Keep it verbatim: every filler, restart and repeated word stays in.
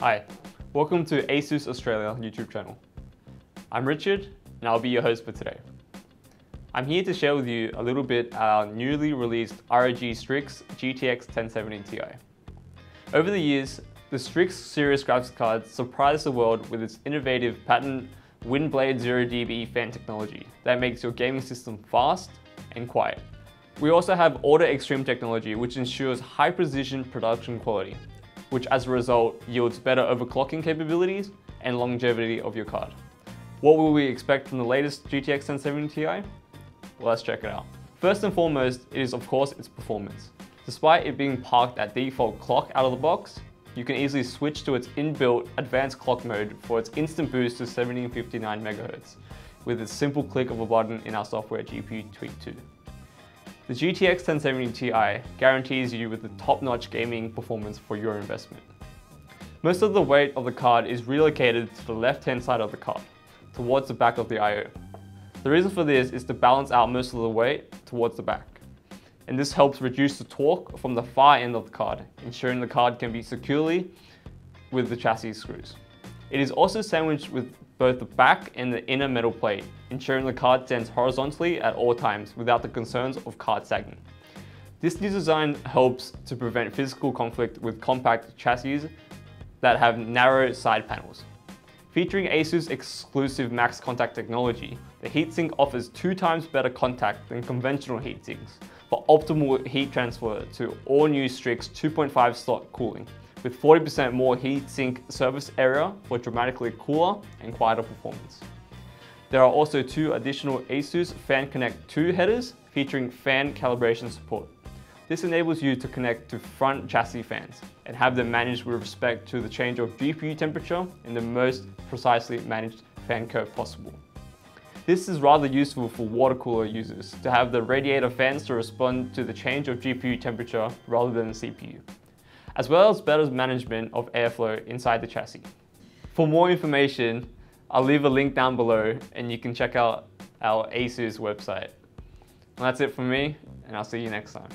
Hi, welcome to ASUS Australia YouTube channel. I'm Richard and I'll be your host for today. I'm here to share with you a little bit our newly released R O G Strix G T X ten seventy T I. Over the years, the Strix series graphics card surprised the world with its innovative patent Windblade zero D B E fan technology that makes your gaming system fast and quiet. We also have Auto Extreme technology, which ensures high precision production quality, which as a result yields better overclocking capabilities and longevity of your card. What will we expect from the latest G T X ten seventy T I? Well, let's check it out. First and foremost, it is of course its performance. Despite it being parked at default clock out of the box, you can easily switch to its inbuilt advanced clock mode for its instant boost to seventeen fifty-nine megahertz with a simple click of a button in our software G P U Tweak two. The G T X ten seventy T I guarantees you with the top-notch gaming performance for your investment. Most of the weight of the card is relocated to the left-hand side of the card, towards the back of the I O. The reason for this is to balance out most of the weight towards the back, and this helps reduce the torque from the far end of the card, ensuring the card can be securely with the chassis screws. It is also sandwiched with both the back and the inner metal plate, ensuring the card stands horizontally at all times without the concerns of card sagging. This new design helps to prevent physical conflict with compact chassis that have narrow side panels. Featuring ASUS exclusive MaxContact technology, the heatsink offers two times better contact than conventional heatsinks for optimal heat transfer to all new Strix two point five slot cooling, with forty percent more heatsink surface area for dramatically cooler and quieter performance. There are also two additional ASUS Fan Connect two headers featuring fan calibration support. This enables you to connect to front chassis fans and have them managed with respect to the change of G P U temperature in the most precisely managed fan curve possible. This is rather useful for water cooler users to have the radiator fans to respond to the change of G P U temperature rather than the C P U, as well as better management of airflow inside the chassis. For more information, I'll leave a link down below and you can check out our ASUS website. And that's it from me, and I'll see you next time.